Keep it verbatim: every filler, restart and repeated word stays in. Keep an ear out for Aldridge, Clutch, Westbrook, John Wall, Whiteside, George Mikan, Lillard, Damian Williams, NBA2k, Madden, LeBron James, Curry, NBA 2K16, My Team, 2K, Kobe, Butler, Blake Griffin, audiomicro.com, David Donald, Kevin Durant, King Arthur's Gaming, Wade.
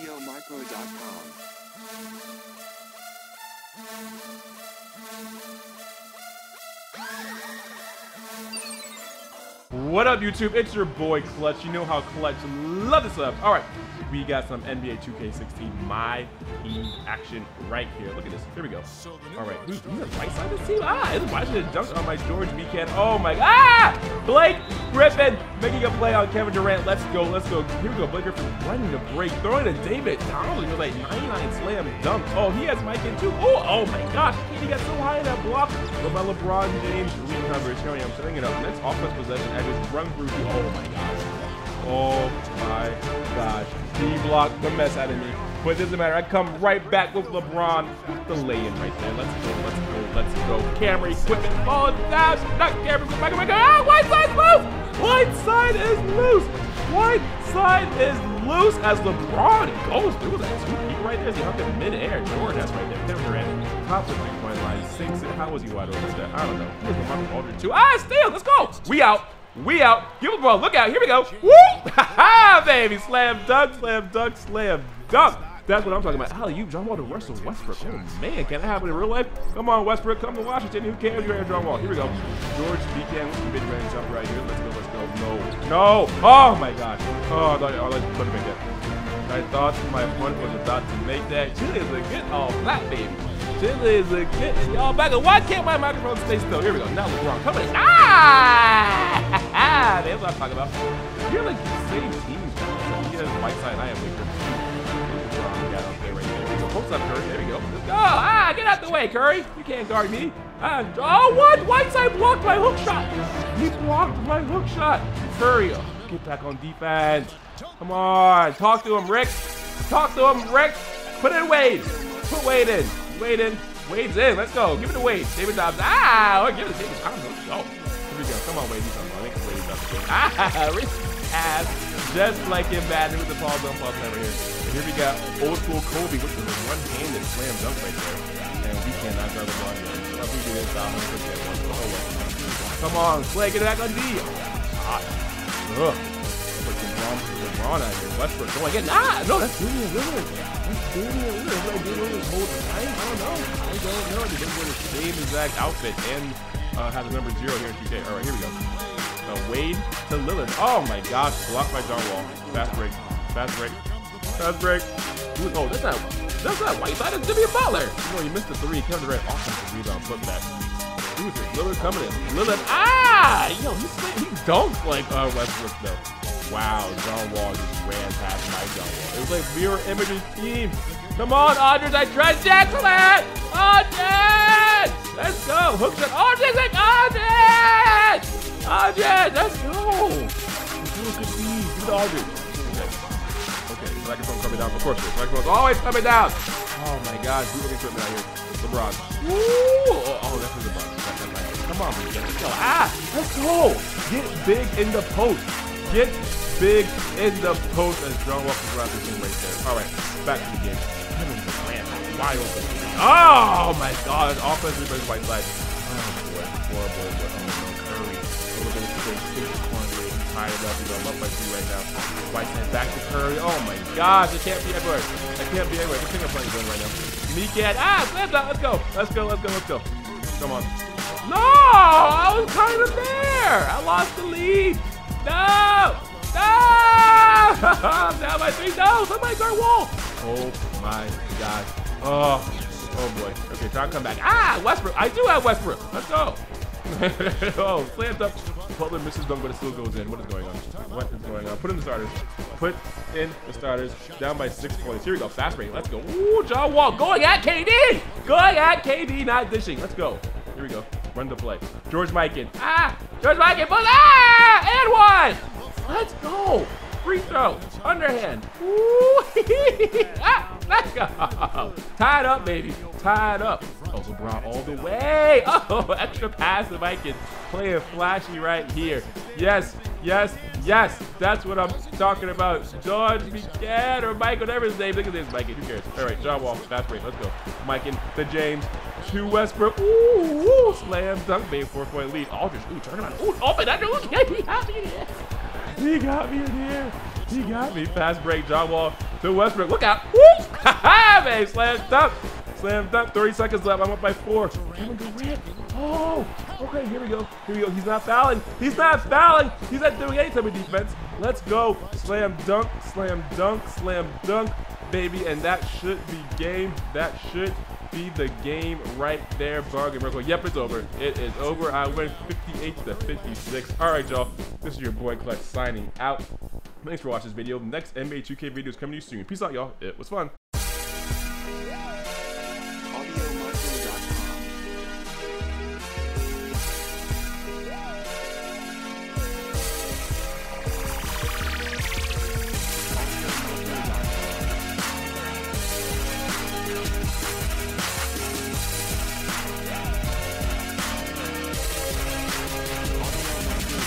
audio micro dot com. What up, YouTube? It's your boy Clutch. You know how Clutch loves the subs. All right, we got some N B A two K sixteen My Team action right here. Look at this. Here we go. All right, who's the Whiteside this team? Ah, this Whiteside dunked on my George Mikan. Oh my God! Ah, Blake Griffin making a play on Kevin Durant. Let's go, let's go. Here we go. Blake Griffin running the break, throwing to David Donald with like ninety-nine slam dunk. Oh, he has Mike in too. Oh, oh my gosh, he got so high in that block. But my LeBron James recovers. Here I am, setting it up. Next offense possession. I just run through. Oh my gosh. Oh my gosh. He blocked the mess out of me. But it doesn't matter. I come right back with LeBron with the lay-in right there. Let's go, let's go, let's go. Camera equipment falls down. Not camera equipment. Oh, ah, Whiteside's loose! Whiteside is loose! Whiteside is loose as LeBron goes through that two-peak right there. See how in mid-air. Jordan, that's right there. Kevin Durant pops a three-point line, sinks it. How was he wide open there? I don't know. Here's the mark of Aldridge too. Ah, steal! Let's go! We out. We out. Give it, bro. Look out. Here we go. Woo! Ha ha, baby. Slam dunk, slam dunk, slam dunk. That's what I'm talking about. Alley-oop, John Wall to Russell Westbrook. Oh, man. Can that happen in real life? Come on, Westbrook. Come to Washington. Who cares? You're at John Wall. Here we go. George Mikan with the mid-range jump right here. Let's go. Let's go. No. No. Oh, my gosh. Oh, I thought I was going to make that. I thought my opponent was about to make that. Chile is a good all flat, baby. Chile is a good all back. Why can't my microphone stay still? Here we go. Now LeBron coming. Ah! Ah, that's what I'm talking about. You're like the same team. He has Whiteside and I have Wicker. Got up there right there. Here we go. Post up, Curry. There we go. Let's go. Ah, get out the way, Curry. You can't guard me. Ah, oh, what? Whiteside blocked my hook shot. He blocked my hook shot. Curry, oh, get back on defense. Come on. Talk to him, Rick. Talk to him, Rick. Put in Wade. Put Wade in. Wade in. Wade's in. Let's go. Give it to Wade. David Dobbs. Ah, oh, give it to David Dobbs. Let's go. Here we go. Come on, Wade. Come on. Ah, Rich ass, just like in Madden with the Paul Dump Pop over here. And here we got old school Kobe, which is a one-handed slam dunk right there. And we cannot guard the ball here. So if we do this, I'm going to get one. Oh, well. Come on, Clay, get it back on D. Oh, God. Ugh. Put LeBron, LeBron out here. Westbrook going again. Ah, no, that's Damian Williams. That's Damian Williams. What I do with his whole time? I don't know. I don't know. He didn't wear the same exact outfit and uh, have the number zero here in two K. All right, here we go. Wade to Lillard. Oh my gosh, blocked by John Wall. Fast break. Fast break. Fast break. Oh, that's not that's not Whiteside, it's Jimmy Butler. Oh, you missed the three. Kevin Durant offensive rebound putback. Who's this? Lillard coming in. Lillard. Ah! Yo, he he dunked like uh Westbrook though. Wow, John Wall just ran past my John Wall. It was like mirror imagery team. Come on, Aldridge, I tried Jackson! Aldridge! Let's go! Hook shot. Aldridge like Aldridge! Aldridge, let's go! Let's go, good Aldridge. Okay, okay, microphone coming down, of course. Microphone's always coming down. Oh my God, who's looking equipment out here? LeBron. Woo! Oh, oh, that's LeBron. That's LeBron. Come on, man. Let's go. Ah, let's go! Get big in the post. Get big in the post as John Wall is around the team right there. All right, back to the game. Kevin Durant, wide open. Oh my God, offense versus Whiteside. Oh boy, horrible, horrible. Tied up, he's on love by two right now. Whiteside back to Curry. Oh my gosh, it can't be everywhere. I can't be everywhere. What finger playing doing right now? Mikan. Ah, slam dunk. Let's go. Let's go. Let's go. Let's go. Come on. No, I was kind of there. I lost the lead. No, no. Down by three. No, somebody guard Wall. Oh my God. Oh, oh boy. Okay, try to come back. Ah, Westbrook. I do have Westbrook. Let's go. Oh, slam dunk. Butler misses dunk, but it still goes in. What is going on? What is going on? Put in the starters. Put in the starters. Down by six points. Here we go. Fast break. Let's go. Ooh, John Wall going at K D. Going at K D, not dishing. Let's go. Here we go. Run the play. George Mikan. Ah, George Mikan. Ah, and one. Let's go. Free throw. Underhand. Ooh. Ah, let's go. Tied up, baby. Tied up. Oh, LeBron all the way. Oh, extra pass to Mikan. Playing flashy right here. Yes, yes, yes. That's what I'm talking about. George Mikan or Mike, whatever his name. Look at this, Mikan. Who cares? All right, John Wall. Fast break. Let's go. Mikan to James to Westbrook. Ooh, ooh. Slam dunk, baby. Four-point lead. Aldridge. Ooh, turn around. Ooh, open. I know. He got me in here. He got me in here. He got me. Fast break. John Wall to Westbrook. Look out. Woo! Ha ha, babe. Slam dunk. Slam dunk. thirty seconds left. I'm up by four. Kevin Durant. Oh, okay. Here we go. Here we go. He's not fouling. He's not fouling. He's not doing any type of defense. Let's go. Slam dunk. Slam dunk. Slam dunk, baby. And that should be game. That should be the game right there. Bargain Miracle. Yep, it's over. It is over. I win fifty-eight to fifty-six. All right, y'all. This is your boy Clutch signing out. Thanks for watching this video. Next N B A two K video is coming to you soon. Peace out, y'all. It was fun.